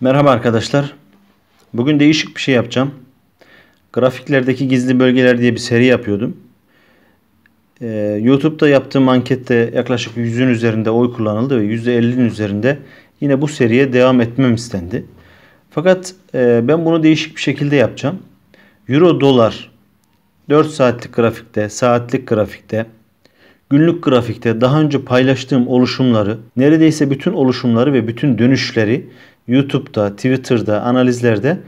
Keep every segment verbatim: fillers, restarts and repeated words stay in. Merhaba arkadaşlar. Bugün değişik bir şey yapacağım. Grafiklerdeki gizli bölgeler diye bir seri yapıyordum. Ee, YouTube'da yaptığım ankette yaklaşık yüzün üzerinde oy kullanıldı ve yüzde ellinin üzerinde yine bu seriye devam etmem istendi. Fakat e, ben bunu değişik bir şekilde yapacağım. Euro dolar dört saatlik grafikte, saatlik grafikte, günlük grafikte daha önce paylaştığım oluşumları, neredeyse bütün oluşumları ve bütün dönüşleri YouTube'da, Twitter'da, analizlerde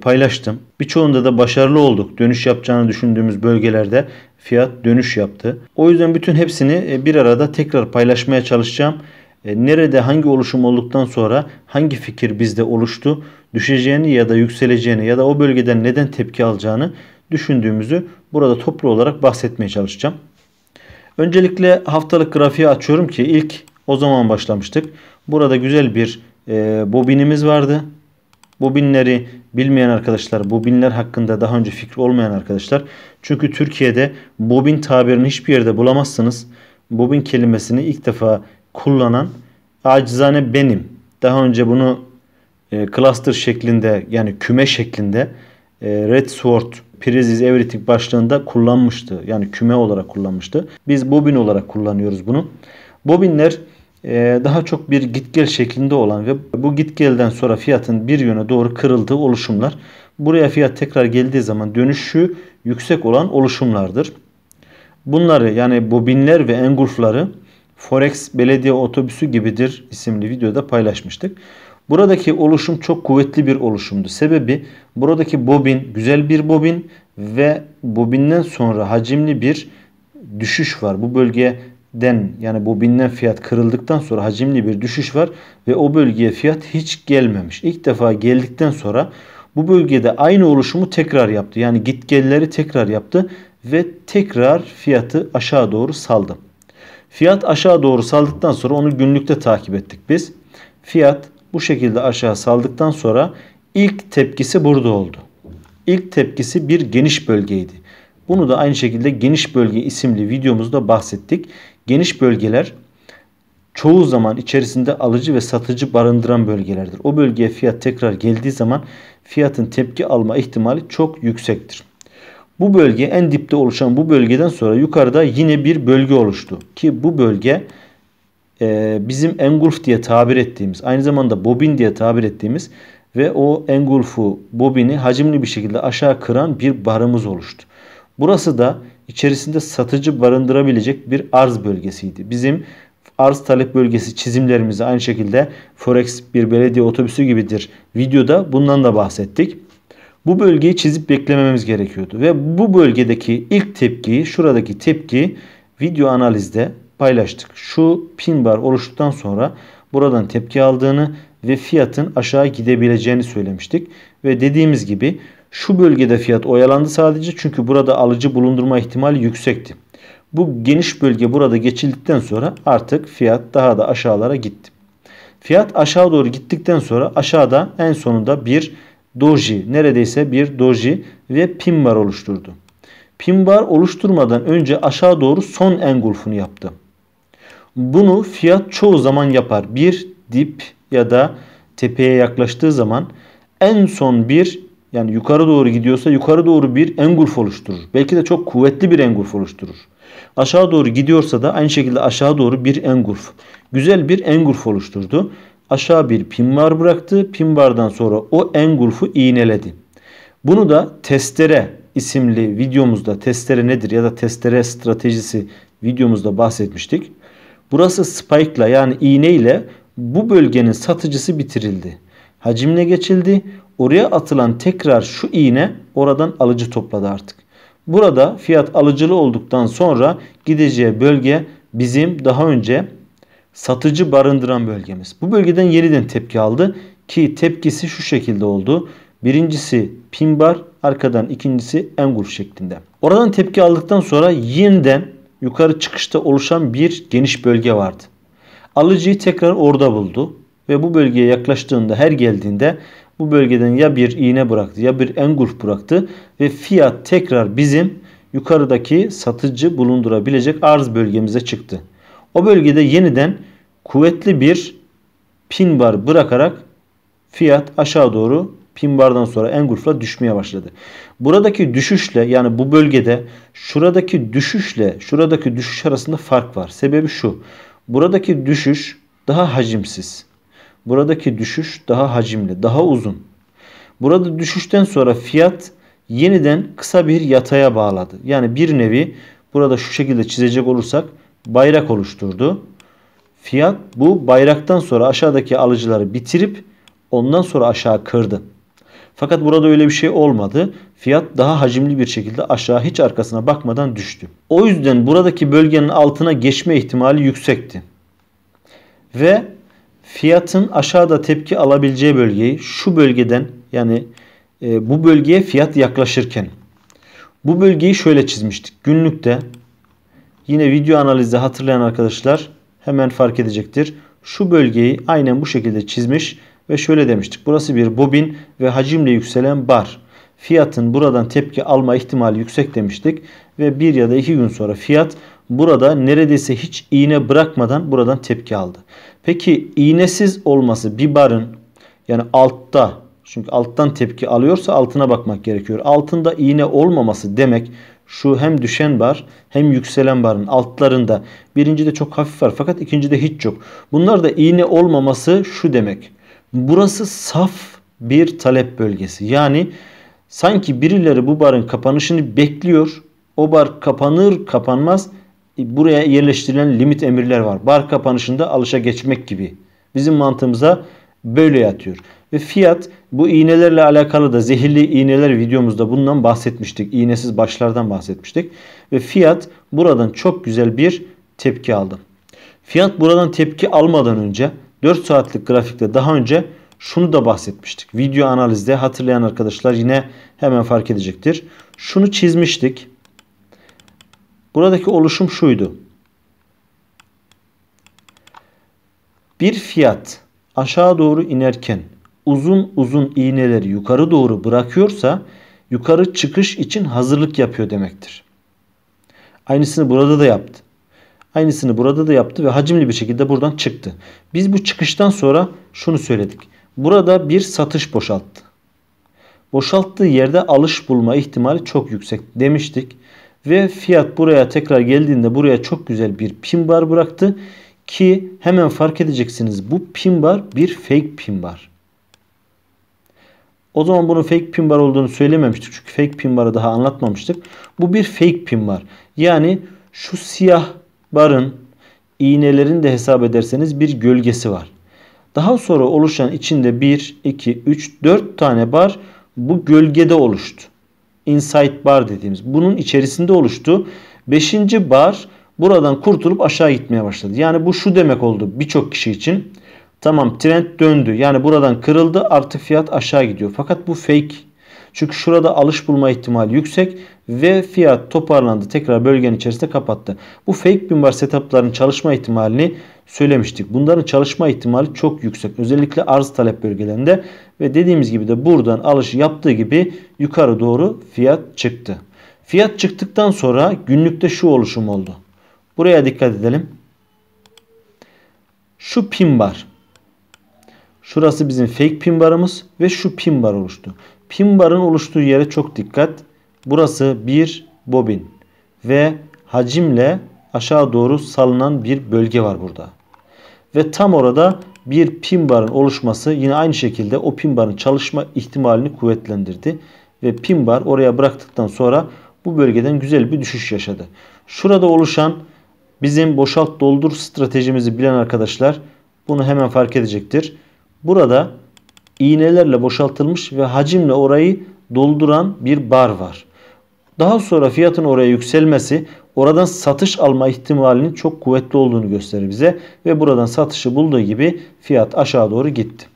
paylaştım. Birçoğunda da başarılı olduk. Dönüş yapacağını düşündüğümüz bölgelerde fiyat dönüş yaptı. O yüzden bütün hepsini bir arada tekrar paylaşmaya çalışacağım. Nerede hangi oluşum olduktan sonra hangi fikir bizde oluştu, düşeceğini ya da yükseleceğini ya da o bölgeden neden tepki alacağını düşündüğümüzü burada toplu olarak bahsetmeye çalışacağım. Öncelikle haftalık grafiği açıyorum ki ilk o zaman başlamıştık. Burada güzel bir e, bobinimiz vardı. Bobinleri bilmeyen arkadaşlar, bobinler hakkında daha önce fikri olmayan arkadaşlar. Çünkü Türkiye'de bobin tabirini hiçbir yerde bulamazsınız. Bobin kelimesini ilk defa kullanan acizane benim. Daha önce bunu e, cluster şeklinde, yani küme şeklinde e, Red Sword Prizes Everything başlığında kullanmıştı. Yani küme olarak kullanmıştı. Biz bobin olarak kullanıyoruz bunu. Bobinler daha çok bir git gel şeklinde olan ve bu git gelden sonra fiyatın bir yöne doğru kırıldığı oluşumlar. Buraya fiyat tekrar geldiği zaman dönüşü yüksek olan oluşumlardır. Bunları, yani bobinler ve engulfları Forex belediye otobüsü gibidir isimli videoda paylaşmıştık. Buradaki oluşum çok kuvvetli bir oluşumdu. Sebebi buradaki bobin güzel bir bobin ve bobinden sonra hacimli bir düşüş var. Bu bölgeden, yani bobinden fiyat kırıldıktan sonra hacimli bir düşüş var ve o bölgeye fiyat hiç gelmemiş. İlk defa geldikten sonra bu bölgede aynı oluşumu tekrar yaptı. Yani git gelleri tekrar yaptı ve tekrar fiyatı aşağı doğru saldı. Fiyat aşağı doğru saldıktan sonra onu günlükte takip ettik biz. Fiyat bu şekilde aşağı saldıktan sonra ilk tepkisi burada oldu. İlk tepkisi bir geniş bölgeydi. Bunu da aynı şekilde geniş bölge isimli videomuzda bahsettik. Geniş bölgeler çoğu zaman içerisinde alıcı ve satıcı barındıran bölgelerdir. O bölgeye fiyat tekrar geldiği zaman fiyatın tepki alma ihtimali çok yüksektir. Bu bölge, en dipte oluşan bu bölgeden sonra yukarıda yine bir bölge oluştu. Ki bu bölge bizim engulf diye tabir ettiğimiz, aynı zamanda bobin diye tabir ettiğimiz ve o engulfu, bobini hacimli bir şekilde aşağı kıran bir barımız oluştu. Burası da içerisinde satıcı barındırabilecek bir arz bölgesiydi. Bizim arz talep bölgesi çizimlerimizi aynı şekilde Forex bir belediye otobüsü gibidir videoda bundan da bahsettik. Bu bölgeyi çizip beklememiz gerekiyordu ve bu bölgedeki ilk tepkiyi, şuradaki tepkiyi video analizde paylaştık. Şu pin bar oluştuktan sonra buradan tepki aldığını ve fiyatın aşağı gidebileceğini söylemiştik. Ve dediğimiz gibi şu bölgede fiyat oyalandı sadece, çünkü burada alıcı bulundurma ihtimali yüksekti. Bu geniş bölge burada geçildikten sonra artık fiyat daha da aşağılara gitti. Fiyat aşağı doğru gittikten sonra aşağıda en sonunda bir doji, neredeyse bir doji ve pin bar oluşturdu. Pin bar oluşturmadan önce aşağı doğru son engulfunu yaptı. Bunu fiyat çoğu zaman yapar. Bir dip ya da tepeye yaklaştığı zaman en son bir, yani yukarı doğru gidiyorsa yukarı doğru bir engulf oluşturur. Belki de çok kuvvetli bir engulf oluşturur. Aşağı doğru gidiyorsa da aynı şekilde aşağı doğru bir engulf. Güzel bir engulf oluşturdu. Aşağı bir pin bar bıraktı. Pin bardan sonra o engulfu iğneledi. Bunu da testere isimli videomuzda, testere nedir ya da testere stratejisi videomuzda bahsetmiştik. Burası spike'la, yani iğneyle bu bölgenin satıcısı bitirildi. Hacimle geçildi. Oraya atılan tekrar şu iğne oradan alıcı topladı artık. Burada fiyat alıcılı olduktan sonra gideceği bölge bizim daha önce satıcı barındıran bölgemiz. Bu bölgeden yeniden tepki aldı ki tepkisi şu şekilde oldu. Birincisi pin bar, arkadan ikincisi engulf şeklinde. Oradan tepki aldıktan sonra yeniden yukarı çıkışta oluşan bir geniş bölge vardı. Alıcıyı tekrar orada buldu ve bu bölgeye yaklaştığında, her geldiğinde bu bölgeden ya bir iğne bıraktı ya bir engulf bıraktı ve fiyat tekrar bizim yukarıdaki satıcı bulundurabilecek arz bölgemize çıktı. O bölgede yeniden kuvvetli bir pin bar bırakarak fiyat aşağı doğru pin bardan sonra engulfla düşmeye başladı. Buradaki düşüşle, yani bu bölgede şuradaki düşüşle şuradaki düşüş arasında fark var. Sebebi şu: buradaki düşüş daha hacimsiz. Buradaki düşüş daha hacimli, daha uzun. Burada düşüşten sonra fiyat yeniden kısa bir yataya bağladı. Yani bir nevi burada şu şekilde çizecek olursak bayrak oluşturdu. Fiyat bu bayraktan sonra aşağıdaki alıcıları bitirip ondan sonra aşağı kırdı. Fakat burada öyle bir şey olmadı. Fiyat daha hacimli bir şekilde aşağı hiç arkasına bakmadan düştü. O yüzden buradaki bölgenin altına geçme ihtimali yüksekti. Ve fiyatın aşağıda tepki alabileceği bölgeyi şu bölgeden, yani e, bu bölgeye fiyat yaklaşırken bu bölgeyi şöyle çizmiştik günlükte. Yine video analizde hatırlayan arkadaşlar hemen fark edecektir. Şu bölgeyi aynen bu şekilde çizmiş ve şöyle demiştik: burası bir bobin ve hacimle yükselen bar. Fiyatın buradan tepki alma ihtimali yüksek demiştik ve bir ya da iki gün sonra fiyat burada neredeyse hiç iğne bırakmadan buradan tepki aldı. Peki iğnesiz olması bir barın, yani altta, çünkü alttan tepki alıyorsa altına bakmak gerekiyor. Altında iğne olmaması demek şu hem düşen bar hem yükselen barın altlarında birincide çok hafif var fakat ikincide hiç yok. Bunlar da iğne olmaması şu demek: burası saf bir talep bölgesi. Yani sanki birileri bu barın kapanışını bekliyor. O bar kapanır kapanmaz buraya yerleştirilen limit emirler var. Bar kapanışında alışa geçmek gibi. Bizim mantığımıza böyle yatıyor. Ve fiyat bu iğnelerle alakalı da, zehirli iğneler videomuzda bundan bahsetmiştik. İğnesiz başlardan bahsetmiştik. Ve fiyat buradan çok güzel bir tepki aldı. Fiyat buradan tepki almadan önce dört saatlik grafikte daha önce şunu da bahsetmiştik. Video analizde hatırlayan arkadaşlar yine hemen fark edecektir. Şunu çizmiştik. Buradaki oluşum şuydu: bir fiyat aşağı doğru inerken uzun uzun iğneleri yukarı doğru bırakıyorsa yukarı çıkış için hazırlık yapıyor demektir. Aynısını burada da yaptı. Aynısını burada da yaptı ve hacimli bir şekilde buradan çıktı. Biz bu çıkıştan sonra şunu söyledik: burada bir satış boşalttı. Boşalttığı yerde alış bulma ihtimali çok yüksek demiştik. Ve fiyat buraya tekrar geldiğinde buraya çok güzel bir pin bar bıraktı. Ki hemen fark edeceksiniz, bu pin bar bir fake pin bar. O zaman bunun fake pin bar olduğunu söylememiştik. Çünkü fake pin barı daha anlatmamıştık. Bu bir fake pin bar. Yani şu siyah barın iğnelerini de hesap ederseniz bir gölgesi var. Daha sonra oluşan içinde bir, iki, üç, dört tane bar bu gölgede oluştu. Inside bar dediğimiz bunun içerisinde oluştu. beşinci bar buradan kurtulup aşağı gitmeye başladı. Yani bu şu demek oldu birçok kişi için: tamam, trend döndü, yani buradan kırıldı, artık fiyat aşağı gidiyor. Fakat bu fake. Çünkü şurada alış bulma ihtimali yüksek ve fiyat toparlandı, tekrar bölgenin içerisinde kapattı. Bu fake pin bar setupların çalışma ihtimalini söylemiştik. Bunların çalışma ihtimali çok yüksek. Özellikle arz talep bölgelerinde ve dediğimiz gibi de buradan alış yaptığı gibi yukarı doğru fiyat çıktı. Fiyat çıktıktan sonra günlükte şu oluşum oldu. Buraya dikkat edelim. Şu pin bar. Şurası bizim fake pin barımız ve şu pin bar oluştu. Pin barın oluştuğu yere çok dikkat. Burası bir bobin ve hacimle aşağı doğru salınan bir bölge var burada. Ve tam orada bir pin barın oluşması yine aynı şekilde o pin barın çalışma ihtimalini kuvvetlendirdi. Ve pin bar oraya bıraktıktan sonra bu bölgeden güzel bir düşüş yaşadı. Şurada oluşan bizim boşalt doldur stratejimizi bilen arkadaşlar bunu hemen fark edecektir. Burada iğnelerle boşaltılmış ve hacimle orayı dolduran bir bar var. Daha sonra fiyatın oraya yükselmesi oradan satış alma ihtimalinin çok kuvvetli olduğunu gösterir bize. Ve buradan satışı bulduğu gibi fiyat aşağı doğru gitti.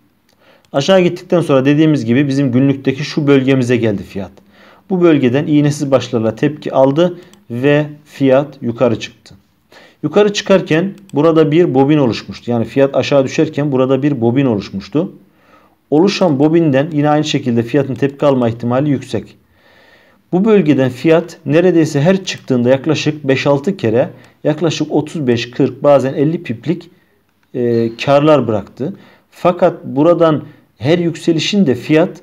Aşağı gittikten sonra dediğimiz gibi bizim günlükteki şu bölgemize geldi fiyat. Bu bölgeden iğnesiz başlarla tepki aldı ve fiyat yukarı çıktı. Yukarı çıkarken burada bir bobin oluşmuştu. Yani fiyat aşağı düşerken burada bir bobin oluşmuştu. Oluşan bobinden yine aynı şekilde fiyatın tepki alma ihtimali yüksek. Bu bölgeden fiyat neredeyse her çıktığında yaklaşık beş altı kere, yaklaşık otuz beş kırk bazen elli piplik e, karlar bıraktı. Fakat buradan her yükselişinde fiyat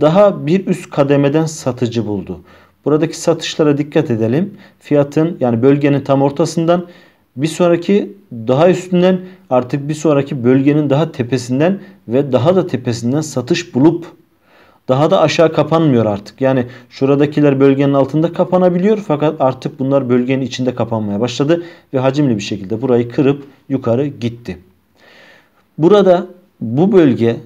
daha bir üst kademeden satıcı buldu. Buradaki satışlara dikkat edelim. Fiyatın, yani bölgenin tam ortasından, bir sonraki daha üstünden, artık bir sonraki bölgenin daha tepesinden ve daha da tepesinden satış bulup daha da aşağı kapanmıyor artık. Yani şuradakiler bölgenin altında kapanabiliyor fakat artık bunlar bölgenin içinde kapanmaya başladı ve hacimli bir şekilde burayı kırıp yukarı gitti. Burada bu bölge,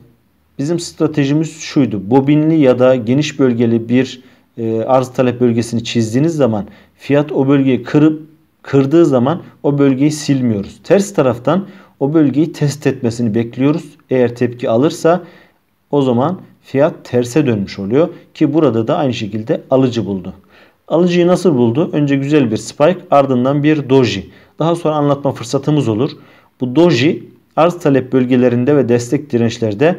bizim stratejimiz şuydu: bobinli ya da geniş bölgeli bir e, arz talep bölgesini çizdiğiniz zaman fiyat o bölgeyi kırıp kırdığı zaman o bölgeyi silmiyoruz. Ters taraftan o bölgeyi test etmesini bekliyoruz. Eğer tepki alırsa o zaman fiyat terse dönmüş oluyor ki burada da aynı şekilde alıcı buldu. Alıcıyı nasıl buldu? Önce güzel bir spike, ardından bir doji. Daha sonra anlatma fırsatımız olur. Bu doji arz talep bölgelerinde ve destek dirençlerde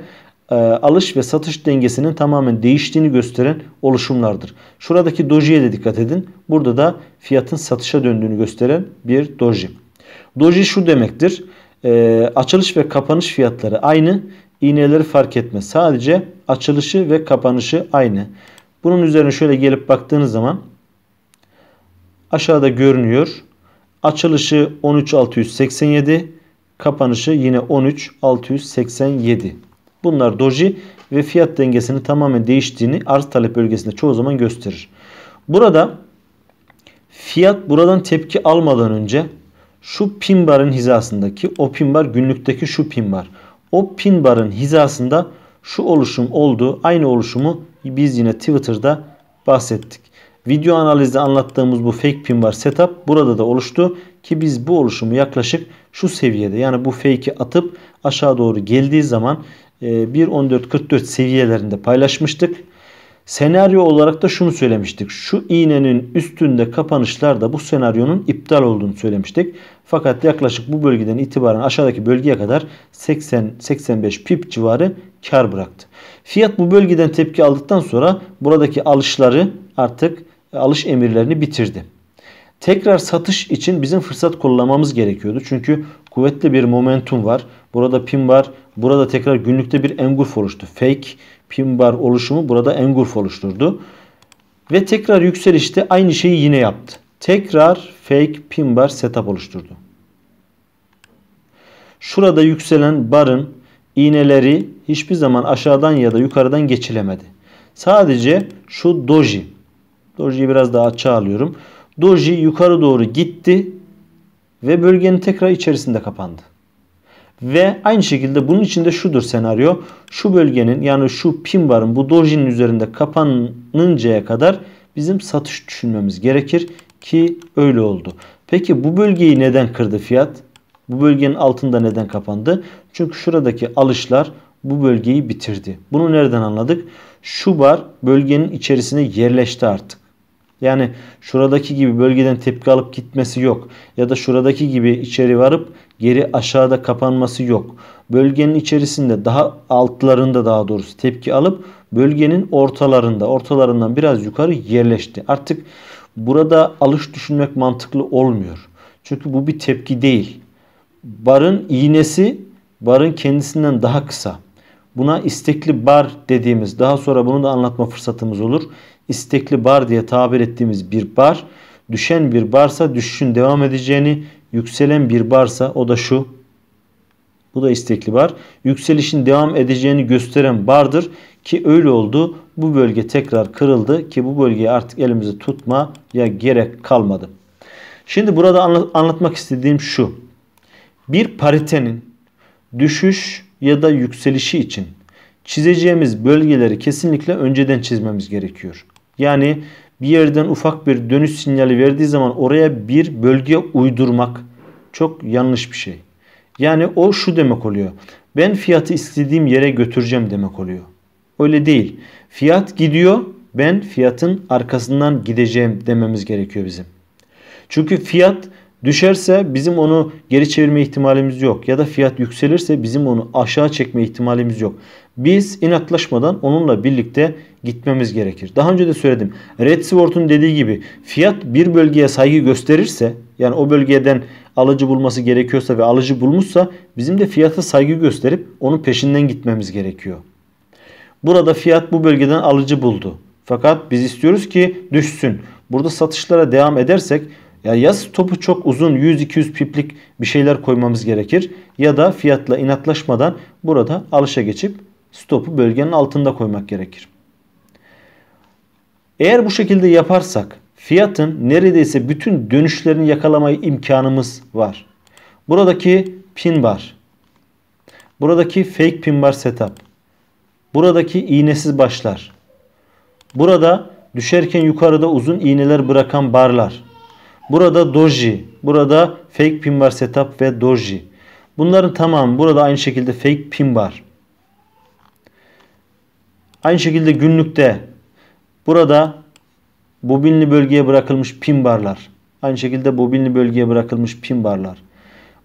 e, alış ve satış dengesinin tamamen değiştiğini gösteren oluşumlardır. Şuradaki dojiye de dikkat edin. Burada da fiyatın satışa döndüğünü gösteren bir doji. Doji şu demektir: E, açılış ve kapanış fiyatları aynı. İğneleri fark etmez. Sadece açılışı ve kapanışı aynı. Bunun üzerine şöyle gelip baktığınız zaman aşağıda görünüyor. Açılışı on üç bin altı yüz seksen yedi, kapanışı yine on üç bin altı yüz seksen yedi. Bunlar doji ve fiyat dengesinin tamamen değiştiğini arz talep bölgesinde çoğu zaman gösterir. Burada fiyat buradan tepki almadan önce şu pin barın hizasındaki, o pin bar günlükteki şu pin bar, o pin barın hizasında şu oluşum oldu. Aynı oluşumu biz yine Twitter'da bahsettik. Video analizde anlattığımız bu fake pin bar setup burada da oluştu ki biz bu oluşumu yaklaşık şu seviyede, yani bu fake'i atıp aşağı doğru geldiği zaman bir on dört kırk dört seviyelerinde paylaşmıştık. Senaryo olarak da şunu söylemiştik: şu iğnenin üstünde kapanışlarda bu senaryonun iptal olduğunu söylemiştik. Fakat yaklaşık bu bölgeden itibaren aşağıdaki bölgeye kadar seksen seksen beş pip civarı kar bıraktı. Fiyat bu bölgeden tepki aldıktan sonra buradaki alışları, artık alış emirlerini bitirdi. Tekrar satış için bizim fırsat kullanmamız gerekiyordu. Çünkü kuvvetli bir momentum var. Burada pin var. Burada tekrar günlükte bir engulf oluştu. Fake pin bar oluşumu burada engulf oluşturdu. Ve tekrar yükselişte aynı şeyi yine yaptı. Tekrar fake pin bar setup oluşturdu. Şurada yükselen barın iğneleri hiçbir zaman aşağıdan ya da yukarıdan geçilemedi. Sadece şu doji. Doji'yi biraz daha açığa alıyorum. Doji yukarı doğru gitti ve bölgenin tekrar içerisinde kapandı. Ve aynı şekilde bunun içinde şudur senaryo: şu bölgenin, yani şu pin barın bu dojinin üzerinde kapanıncaya kadar bizim satış düşünmemiz gerekir ki öyle oldu. Peki bu bölgeyi neden kırdı fiyat? Bu bölgenin altında neden kapandı? Çünkü şuradaki alışlar bu bölgeyi bitirdi. Bunu nereden anladık? Şu bar bölgenin içerisine yerleşti artık. Yani şuradaki gibi bölgeden tepki alıp gitmesi yok. Ya da şuradaki gibi içeri varıp geri aşağıda kapanması yok. Bölgenin içerisinde, daha altlarında daha doğrusu tepki alıp bölgenin ortalarında, ortalarından biraz yukarı yerleşti. Artık burada alış düşünmek mantıklı olmuyor. Çünkü bu bir tepki değil. Barın iğnesi barın kendisinden daha kısa. Buna istekli bar dediğimiz, daha sonra bunu da anlatma fırsatımız olur, İstekli bar diye tabir ettiğimiz bir bar. Düşen bir barsa düşüşün devam edeceğini, yükselen bir barsa, o da şu, bu da istekli bar, yükselişin devam edeceğini gösteren bardır ki öyle oldu. Bu bölge tekrar kırıldı ki bu bölgeyi artık elimizi tutmaya gerek kalmadı. Şimdi burada anlatmak istediğim şu: bir paritenin düşüş ya da yükselişi için çizeceğimiz bölgeleri kesinlikle önceden çizmemiz gerekiyor. Yani bir yerden ufak bir dönüş sinyali verdiği zaman oraya bir bölge uydurmak çok yanlış bir şey. Yani o şu demek oluyor: ben fiyatı istediğim yere götüreceğim demek oluyor. Öyle değil. Fiyat gidiyor, ben fiyatın arkasından gideceğim dememiz gerekiyor bizim. Çünkü fiyat düşerse bizim onu geri çevirme ihtimalimiz yok. Ya da fiyat yükselirse bizim onu aşağı çekme ihtimalimiz yok. Biz inatlaşmadan onunla birlikte gitmemiz gerekir. Daha önce de söyledim. Red Sword'un dediği gibi fiyat bir bölgeye saygı gösterirse, yani o bölgeden alıcı bulması gerekiyorsa ve alıcı bulmuşsa, bizim de fiyata saygı gösterip onun peşinden gitmemiz gerekiyor. Burada fiyat bu bölgeden alıcı buldu. Fakat biz istiyoruz ki düşsün. Burada satışlara devam edersek ya, ya stopu çok uzun yüz iki yüz piplik bir şeyler koymamız gerekir. Ya da fiyatla inatlaşmadan burada alışa geçip stopu bölgenin altında koymak gerekir. Eğer bu şekilde yaparsak fiyatın neredeyse bütün dönüşlerini yakalamayı imkanımız var. Buradaki pin bar, buradaki fake pin bar setup, buradaki iğnesiz başlar, burada düşerken yukarıda uzun iğneler bırakan barlar, burada doji, burada fake pin bar setup ve doji. Bunların tamamı burada aynı şekilde fake pin bar. Aynı şekilde günlükte burada bobinli bölgeye bırakılmış pin barlar. Aynı şekilde bobinli bölgeye bırakılmış pin barlar.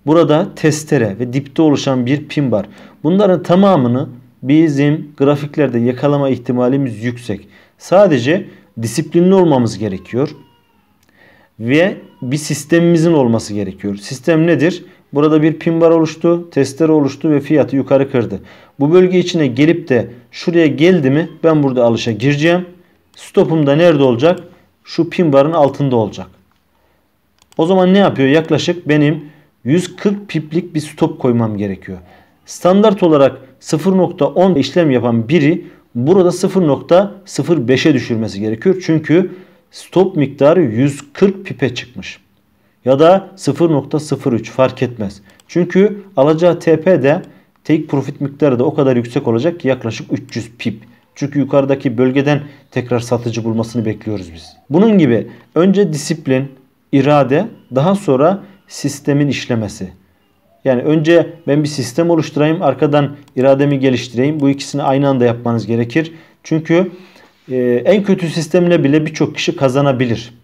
Burada testere ve dipte oluşan bir pin bar. Bunların tamamını bizim grafiklerde yakalama ihtimalimiz yüksek. Sadece disiplinli olmamız gerekiyor. Ve bir sistemimizin olması gerekiyor. Sistem nedir? Burada bir pin bar oluştu, testere oluştu ve fiyatı yukarı kırdı. Bu bölge içine gelip de şuraya geldi mi ben burada alışa gireceğim. Stopum da nerede olacak? Şu pin barın altında olacak. O zaman ne yapıyor? Yaklaşık benim yüz kırk piplik bir stop koymam gerekiyor. Standart olarak sıfır nokta on işlem yapan biri burada sıfır nokta sıfır beşe düşürmesi gerekiyor. Çünkü stop miktarı yüz kırk pipe çıkmış. Ya da sıfır nokta sıfır üç fark etmez. Çünkü alacağı T P de take profit miktarı da o kadar yüksek olacak ki yaklaşık üç yüz pip. Çünkü yukarıdaki bölgeden tekrar satıcı bulmasını bekliyoruz biz. Bunun gibi önce disiplin, irade, daha sonra sistemin işlemesi. Yani önce ben bir sistem oluşturayım, arkadan irademi geliştireyim. Bu ikisini aynı anda yapmanız gerekir. Çünkü e, en kötü sistemle bile birçok kişi kazanabilir.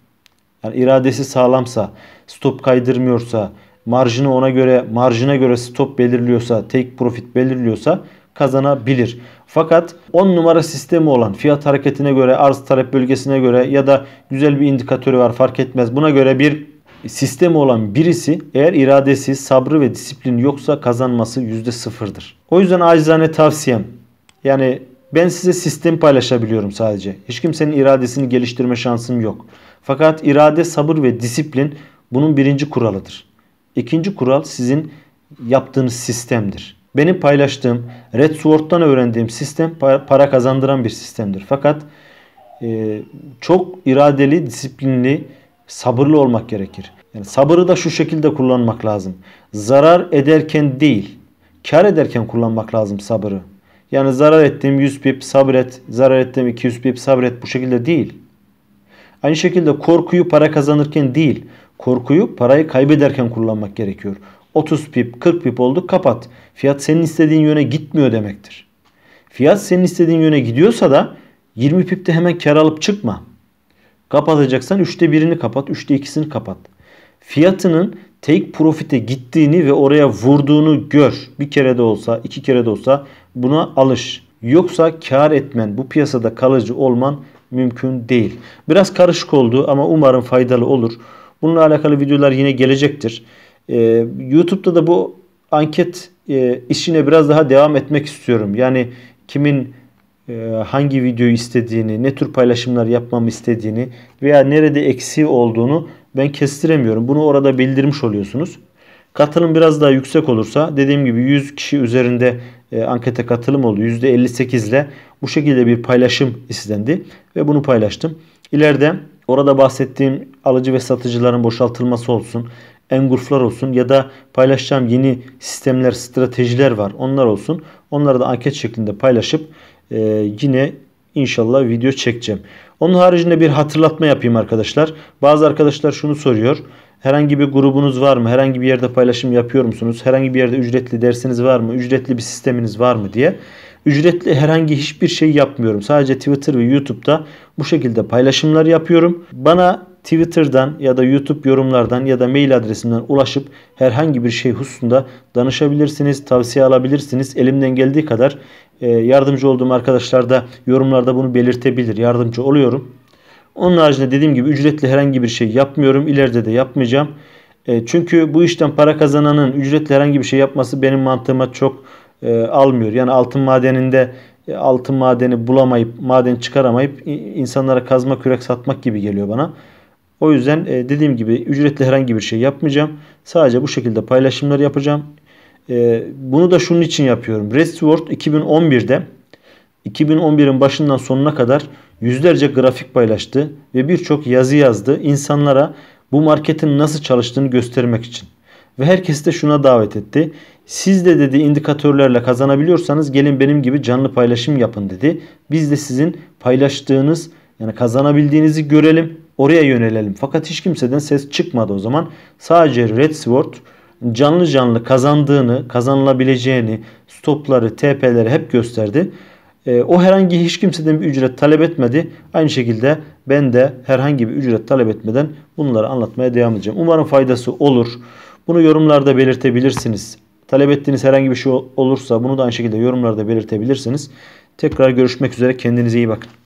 Yani iradesi sağlamsa, stop kaydırmıyorsa, marjını ona göre, marjına göre stop belirliyorsa, take profit belirliyorsa kazanabilir. Fakat on numara sistemi olan, fiyat hareketine göre, arz talep bölgesine göre ya da güzel bir indikatörü var fark etmez. Buna göre bir sistemi olan birisi eğer iradesi, sabrı ve disiplin yoksa kazanması yüzde sıfırdır. O yüzden acizane tavsiyem, yani ben size sistem paylaşabiliyorum sadece. Hiç kimsenin iradesini geliştirme şansım yok. Fakat irade, sabır ve disiplin bunun birinci kuralıdır. İkinci kural sizin yaptığınız sistemdir. Benim paylaştığım, Red Sword'dan öğrendiğim sistem para kazandıran bir sistemdir. Fakat e, çok iradeli, disiplinli, sabırlı olmak gerekir. Yani sabırı da şu şekilde kullanmak lazım. Zarar ederken değil, kar ederken kullanmak lazım sabırı. Yani zarar ettiğim yüz pip sabret, zarar ettiğim iki yüz pip sabret, bu şekilde değil. Aynı şekilde korkuyu para kazanırken değil, korkuyu parayı kaybederken kullanmak gerekiyor. otuz pip, kırk pip oldu, kapat. Fiyat senin istediğin yöne gitmiyor demektir. Fiyat senin istediğin yöne gidiyorsa da yirmi pipte hemen kar alıp çıkma. Kapatacaksan üçte birini kapat, üçte ikisini kapat. Fiyatının take profit'e gittiğini ve oraya vurduğunu gör. Bir kere de olsa, iki kere de olsa buna alış. Yoksa kar etmen, bu piyasada kalıcı olman mümkün değil. Biraz karışık oldu ama umarım faydalı olur. Bununla alakalı videolar yine gelecektir. Ee, YouTube'da da bu anket e, işine biraz daha devam etmek istiyorum. Yani kimin e, hangi videoyu istediğini, ne tür paylaşımlar yapmamı istediğini veya nerede eksiği olduğunu ben kestiremiyorum. Bunu orada bildirmiş oluyorsunuz. Katılım biraz daha yüksek olursa, dediğim gibi yüz kişi üzerinde e, ankete katılım oldu. yüzde elli sekiz ile bu şekilde bir paylaşım istendi ve bunu paylaştım. İleride orada bahsettiğim alıcı ve satıcıların boşaltılması olsun, engulflar olsun ya da paylaşacağım yeni sistemler, stratejiler var. Onlar olsun. Onları da anket şeklinde paylaşıp e, yine inşallah video çekeceğim. Onun haricinde bir hatırlatma yapayım arkadaşlar. Bazı arkadaşlar şunu soruyor. Herhangi bir grubunuz var mı? Herhangi bir yerde paylaşım yapıyor musunuz? Herhangi bir yerde ücretli dersiniz var mı? Ücretli bir sisteminiz var mı diye. Ücretli herhangi hiçbir şey yapmıyorum. Sadece Twitter ve YouTube'da bu şekilde paylaşımlar yapıyorum. Bana Twitter'dan ya da YouTube yorumlardan ya da mail adresimden ulaşıp herhangi bir şey hususunda danışabilirsiniz, tavsiye alabilirsiniz. Elimden geldiği kadar yardımcı olduğum arkadaşlar da yorumlarda bunu belirtebilir. Yardımcı oluyorum. Onun haricinde dediğim gibi ücretli herhangi bir şey yapmıyorum. İleride de yapmayacağım. Çünkü bu işten para kazananın ücretli herhangi bir şey yapması benim mantığıma çok almıyor. Yani altın madeninde altın madeni bulamayıp, maden çıkaramayıp insanlara kazma kürek satmak gibi geliyor bana. O yüzden dediğim gibi ücretli herhangi bir şey yapmayacağım. Sadece bu şekilde paylaşımlar yapacağım. Bunu da şunun için yapıyorum. Restworld iki bin on bir'de iki bin on bir'in başından sonuna kadar yüzlerce grafik paylaştı ve birçok yazı yazdı insanlara bu marketin nasıl çalıştığını göstermek için. Ve herkesi de şuna davet etti. Siz de dedi indikatörlerle kazanabiliyorsanız gelin benim gibi canlı paylaşım yapın dedi. Biz de sizin paylaştığınız, yani kazanabildiğinizi görelim, oraya yönelelim. Fakat hiç kimseden ses çıkmadı o zaman. Sadece Restworld canlı canlı kazandığını, kazanılabileceğini, stopları, T P'leri hep gösterdi. O herhangi hiç kimseden bir ücret talep etmedi. Aynı şekilde ben de herhangi bir ücret talep etmeden bunları anlatmaya devam edeceğim. Umarım faydası olur. Bunu yorumlarda belirtebilirsiniz. Talep ettiğiniz herhangi bir şey olursa bunu da aynı şekilde yorumlarda belirtebilirsiniz. Tekrar görüşmek üzere. Kendinize iyi bakın.